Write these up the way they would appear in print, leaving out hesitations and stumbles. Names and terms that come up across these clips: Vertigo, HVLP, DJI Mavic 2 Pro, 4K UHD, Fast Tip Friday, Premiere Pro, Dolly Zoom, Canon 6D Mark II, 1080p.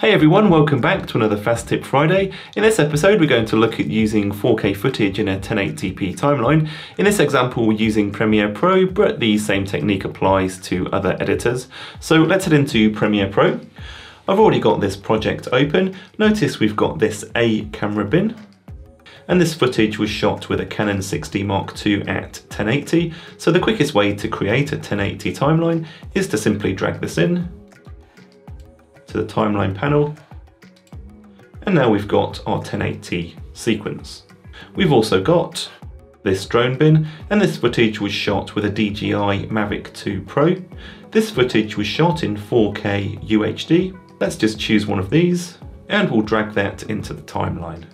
Hey everyone, welcome back to another Fast Tip Friday. In this episode, we're going to look at using 4K footage in a 1080p timeline. In this example, we're using Premiere Pro, but the same technique applies to other editors. So let's head into Premiere Pro. I've already got this project open. Notice we've got this A camera bin. And this footage was shot with a Canon 6D Mark II at 1080. So the quickest way to create a 1080 timeline is to simply drag this in to the timeline panel. And now we've got our 1080 sequence. We've also got this drone bin, and this footage was shot with a DJI Mavic 2 Pro. This footage was shot in 4K UHD. Let's just choose one of these and we'll drag that into the timeline.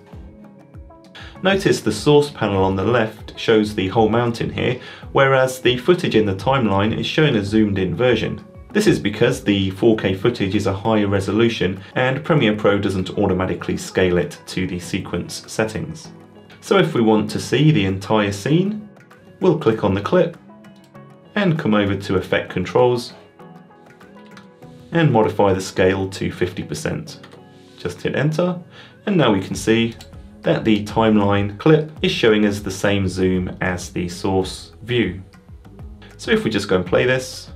Notice the source panel on the left shows the whole mountain here, whereas the footage in the timeline is showing a zoomed in version. This is because the 4K footage is a higher resolution and Premiere Pro doesn't automatically scale it to the sequence settings. So if we want to see the entire scene, we'll click on the clip and come over to Effect Controls and modify the scale to 50%. Just hit enter and now we can see that the timeline clip is showing us the same zoom as the source view. So if we just go and play this,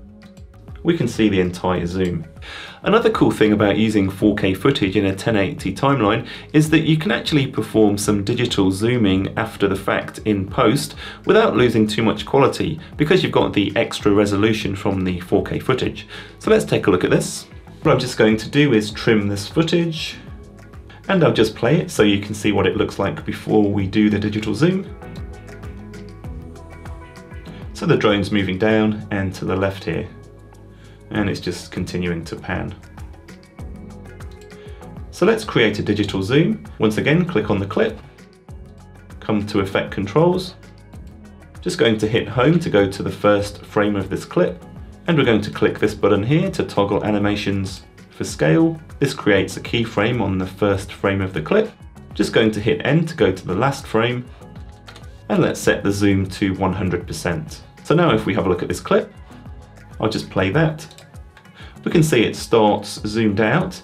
we can see the entire zoom. Another cool thing about using 4K footage in a 1080 timeline is that you can actually perform some digital zooming after the fact in post without losing too much quality because you've got the extra resolution from the 4K footage. So let's take a look at this. What I'm just going to do is trim this footage and I'll just play it so you can see what it looks like before we do the digital zoom. So the drone's moving down and to the left here, and it's just continuing to pan. So let's create a digital zoom. Once again, click on the clip, come to Effect Controls. Just going to hit home to go to the first frame of this clip, and we're going to click this button here to toggle animations for scale. This creates a keyframe on the first frame of the clip. Just going to hit N to go to the last frame, and let's set the zoom to 100%. So now if we have a look at this clip, I'll just play that. We can see it starts zoomed out,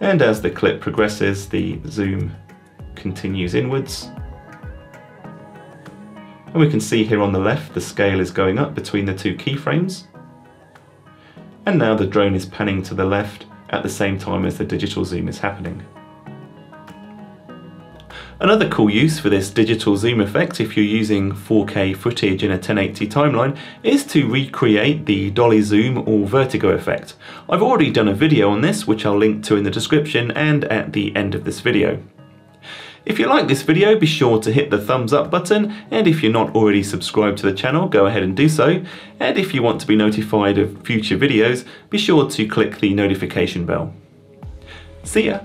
and as the clip progresses, the zoom continues inwards. And we can see here on the left, the scale is going up between the two keyframes. And now the drone is panning to the left at the same time as the digital zoom is happening. Another cool use for this digital zoom effect if you're using 4K footage in a 1080 timeline is to recreate the Dolly Zoom or Vertigo effect. I've already done a video on this which I'll link to in the description and at the end of this video. If you like this video, be sure to hit the thumbs up button, and if you're not already subscribed to the channel, go ahead and do so. And if you want to be notified of future videos, be sure to click the notification bell. See ya!